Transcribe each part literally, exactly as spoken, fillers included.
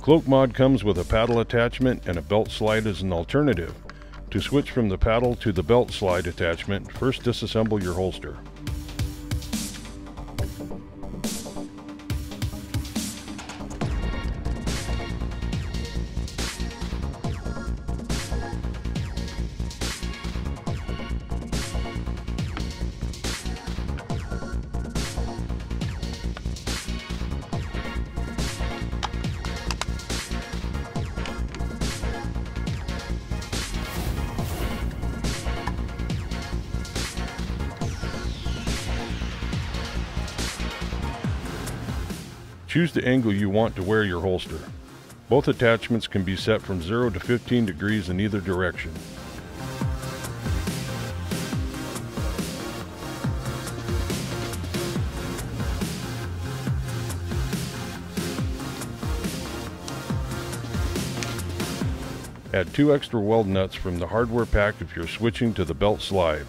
The Cloak Mod comes with a paddle attachment and a belt slide as an alternative. To switch from the paddle to the belt slide attachment, first disassemble your holster. Choose the angle you want to wear your holster. Both attachments can be set from zero to fifteen degrees in either direction. Add two extra weld nuts from the hardware pack if you're switching to the belt slide.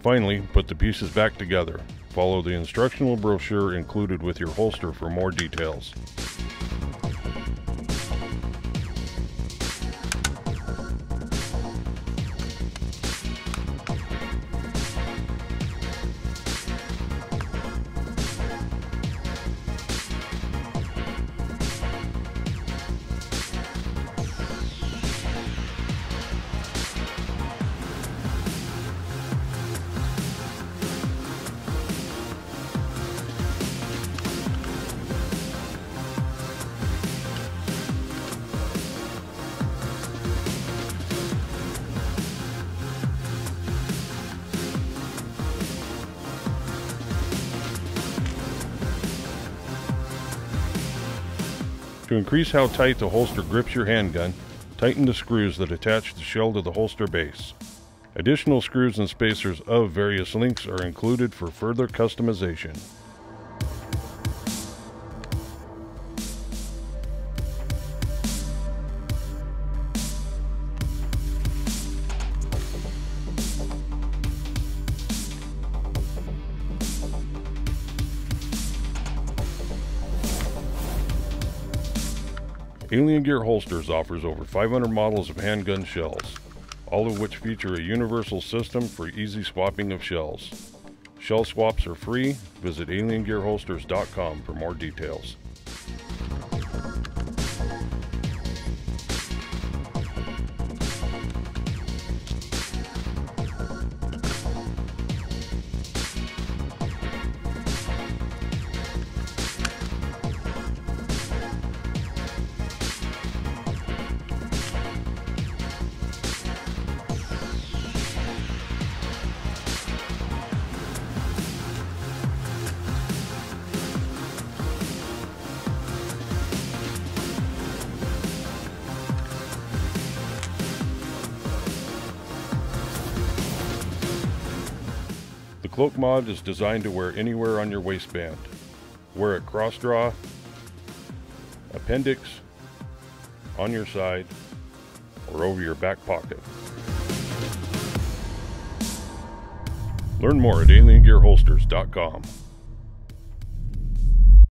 Finally, put the pieces back together. Follow the instructional brochure included with your holster for more details. To increase how tight the holster grips your handgun, tighten the screws that attach the shell to the holster base. Additional screws and spacers of various lengths are included for further customization. Alien Gear Holsters offers over five hundred models of handgun shells, all of which feature a universal system for easy swapping of shells. Shell swaps are free. Visit Alien Gear Holsters dot com for more details. The Cloak Mod is designed to wear anywhere on your waistband. Wear it cross-draw, appendix, on your side, or over your back pocket. Learn more at Alien Gear Holsters dot com.